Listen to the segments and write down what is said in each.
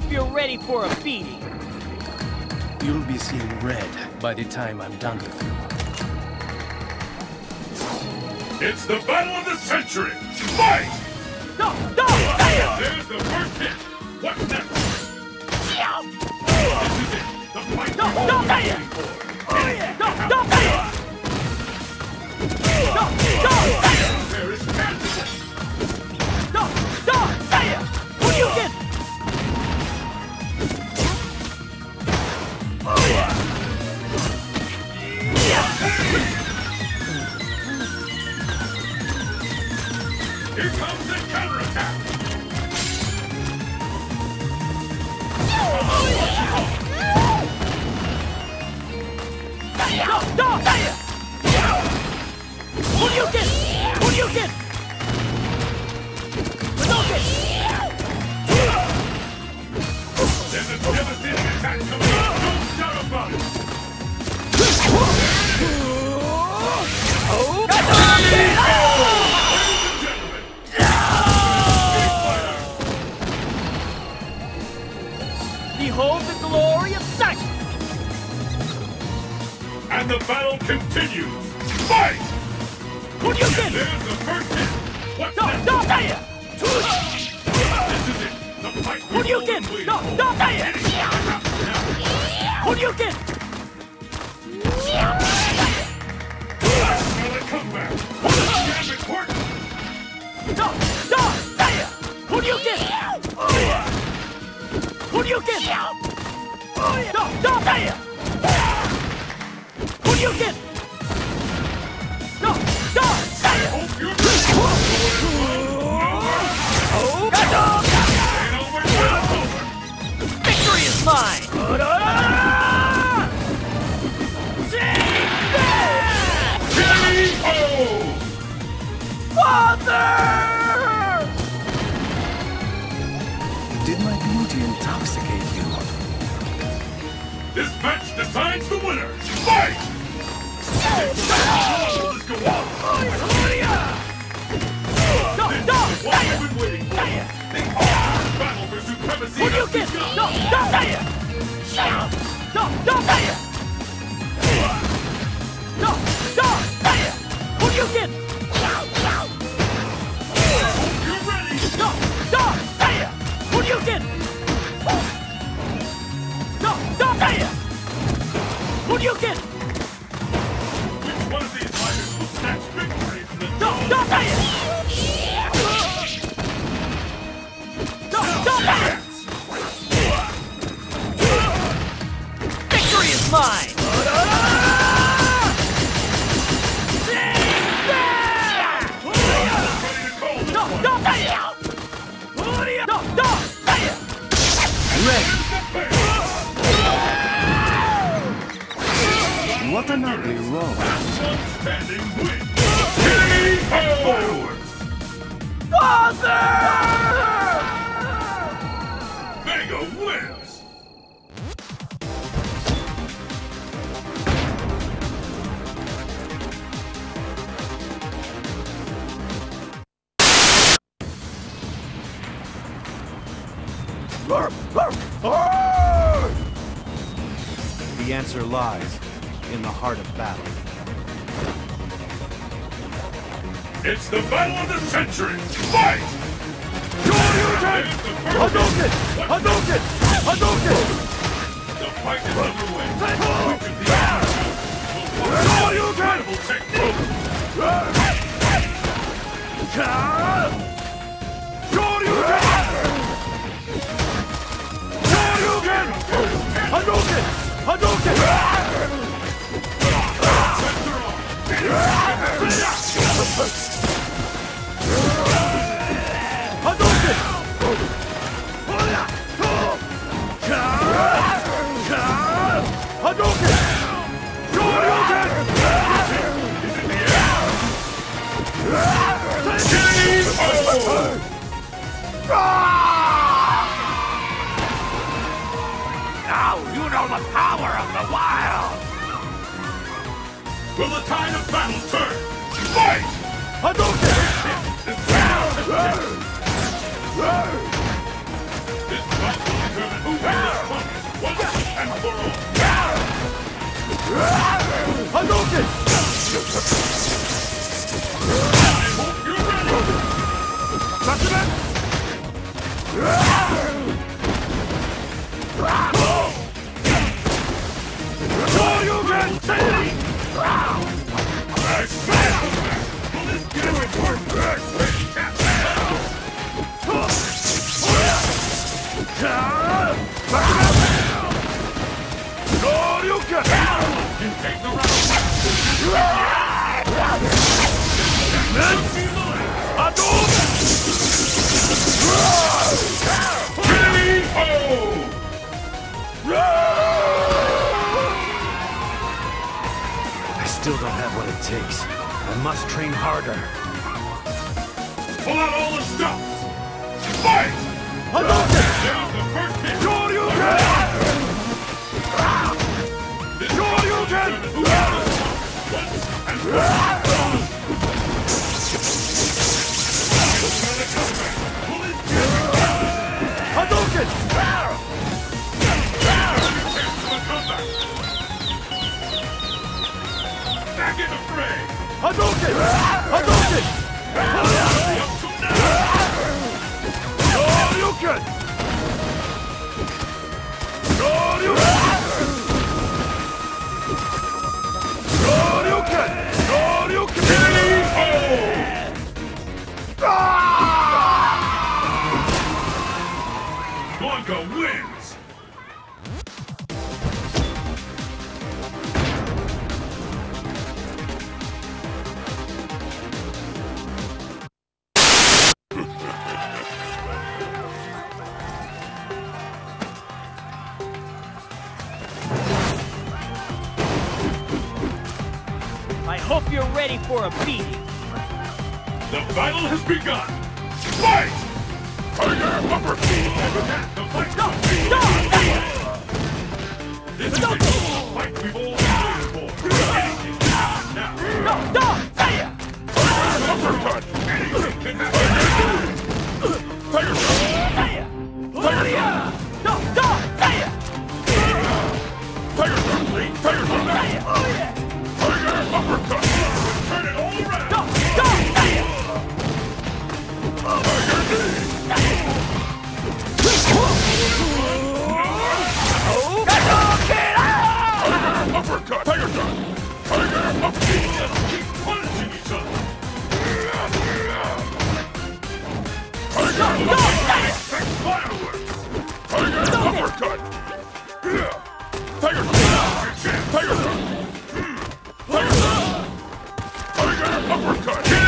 hope you're ready for a beating. You'll be seeing red by the time I'm done with you. It's the battle of the century! Fight! No! No! There's the first hit! What's next? This is it! The fight Here comes the counterattack! What do you get? What do you get? There's a devastating attack coming! Don't shout about it! Oh! Oh! Behold the glory of sight! And the battle continues! Fight! What do you get? There's the first hit! What's next? This is it! The fight will be completed! What do you get? Another comeback! This is important! What do you get? What do you get? What do you get? Victory is mine! Father! Did my beauty intoxicate you? This match decides the winner! Fight! Let's go on! This is what I've been waiting for! The battle for supremacy has begun! What do you get? You get what do you get? Which one of these fighters will snatch victory from the Victory is mine! What an ugly roll. Father! Mega wins! The answer lies in the heart of battle. It's the battle of the century! Fight! Hadouken! Hadouken! Hadouken! The fight is underway. Hadouken! Now you know the power of the wild! Will the tide of battle turn? Fight! Hadouken! This battle will determine I still don't have what it takes. I must train harder. Pull out all the stops! Fight! Hadouken! Down the first hit! Hadouken! Hadouken! Hadouken! Hadouken! Back in the fray! Hadouken! Hadouken! Hadouken! Hadouken! Hadouken! Hadouken! Blanca wins! Hope you're ready for a beat. The battle has begun. Fight! Turn your upper feet and attack the fight. Stop! Stop! This is the fight we've all been waiting for. Anything can happen now. No! Stop! Uppercut! Anything can happen. Fire! Fire! Stop! Stop! Fire! Fire! Fire! Fire! Fire! Uppercut! Turn it all around! Stop! Stop! Uppercut! Tiger shot! Tiger up! Keep punishing each other! Tiger fireworks! Tiger uppercut! Tiger shot! Tiger shot! Uppercut! K.O.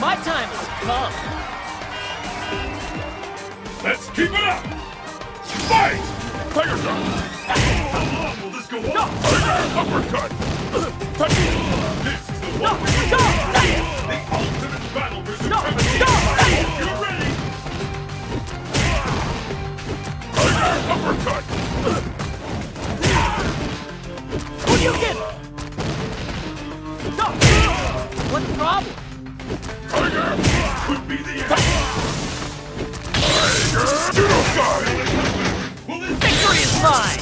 My time has come. Let's keep it up! Fight! Tiger shot! How long will this go on? No. Tiger uppercut! This is the one we need! The ultimate battle for supremacy! You're ready! Tiger uppercut! You get it! Stop! What's the problem? Tiger could be the end! Tiger! Victory is mine!